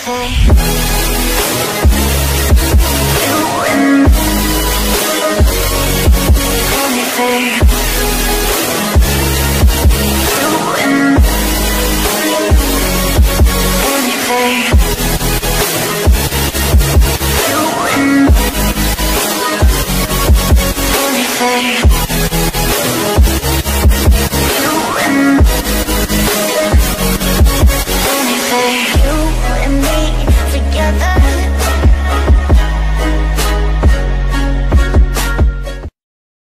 fly.